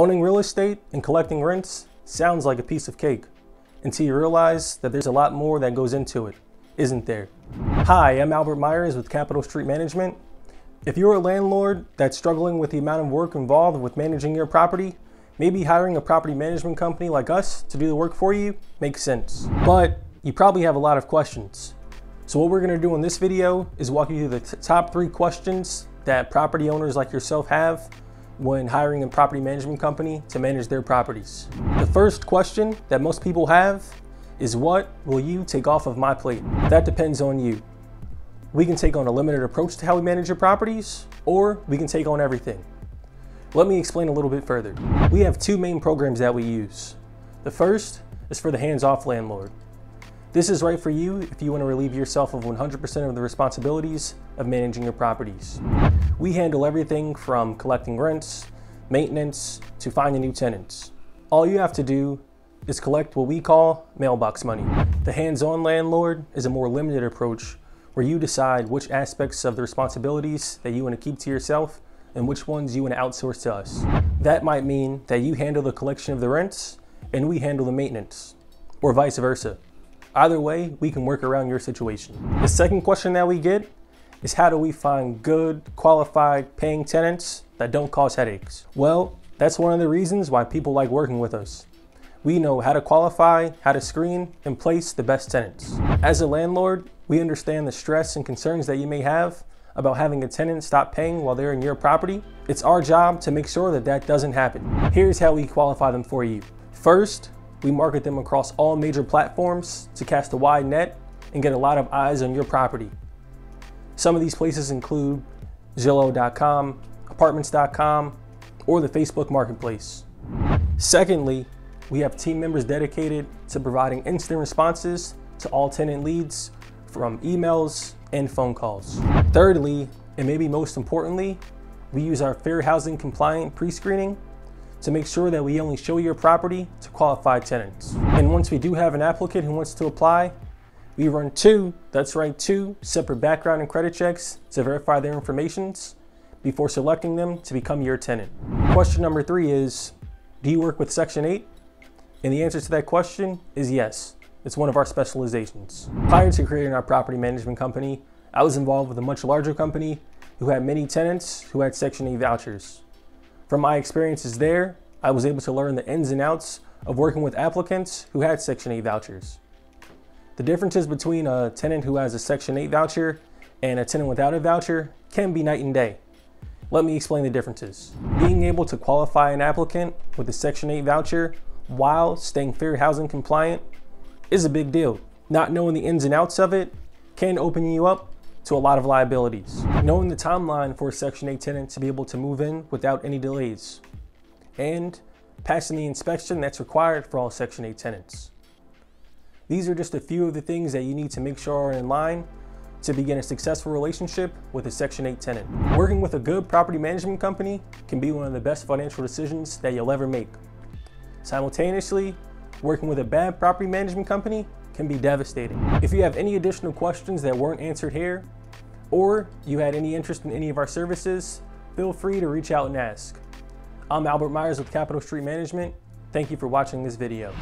Owning real estate and collecting rents sounds like a piece of cake, until you realize that there's a lot more that goes into it, isn't there? Hi, I'm Albert Myers with Capital Street Management. If you're a landlord that's struggling with the amount of work involved with managing your property, maybe hiring a property management company like us to do the work for you makes sense. But you probably have a lot of questions. So what we're gonna do in this video is walk you through the top 3 questions that property owners like yourself have when hiring a property management company to manage their properties. The first question that most people have is, what will you take off of my plate? That depends on you. We can take on a limited approach to how we manage your properties, or we can take on everything. Let me explain a little bit further. We have 2 main programs that we use. The first is for the hands-off landlord. This is right for you if you want to relieve yourself of 100% of the responsibilities of managing your properties. We handle everything from collecting rents, maintenance, to finding new tenants. All you have to do is collect what we call mailbox money. The hands-on landlord is a more limited approach where you decide which aspects of the responsibilities that you want to keep to yourself and which ones you want to outsource to us. That might mean that you handle the collection of the rents and we handle the maintenance, or vice versa. Either way, we can work around your situation. The second question that we get is, how do we find good, qualified, paying tenants that don't cause headaches? Well, that's one of the reasons why people like working with us. We know how to qualify, how to screen, and place the best tenants. As a landlord, we understand the stress and concerns that you may have about having a tenant stop paying while they're in your property. It's our job to make sure that that doesn't happen. Here's how we qualify them for you. First, we market them across all major platforms to cast a wide net and get a lot of eyes on your property. Some of these places include Zillow.com, Apartments.com, or the Facebook Marketplace. Secondly, we have team members dedicated to providing instant responses to all tenant leads from emails and phone calls. Thirdly, and maybe most importantly, we use our fair housing compliant pre-screening to make sure that we only show your property to qualified tenants. And once we do have an applicant who wants to apply, we run 2 separate background and credit checks to verify their informations before selecting them to become your tenant. Question number 3 is, do you work with Section 8? And the answer to that question is yes. It's one of our specializations. Prior to creating our property management company, I was involved with a much larger company who had many tenants who had Section 8 vouchers. From my experiences there, I was able to learn the ins and outs of working with applicants who had Section 8 vouchers. The differences between a tenant who has a Section 8 voucher and a tenant without a voucher can be night and day. Let me explain the differences. Being able to qualify an applicant with a Section 8 voucher while staying fair housing compliant is a big deal. Not knowing the ins and outs of it can open you up to a lot of liabilities. Knowing the timeline for a Section 8 tenant to be able to move in without any delays, and passing the inspection that's required for all Section 8 tenants. These are just a few of the things that you need to make sure are in line to begin a successful relationship with a Section 8 tenant. Working with a good property management company can be one of the best financial decisions that you'll ever make. Simultaneously, working with a bad property management company can be devastating. If you have any additional questions that weren't answered here, or you had any interest in any of our services, feel free to reach out and ask. I'm Albert Myers with Capital Street Management. Thank you for watching this video.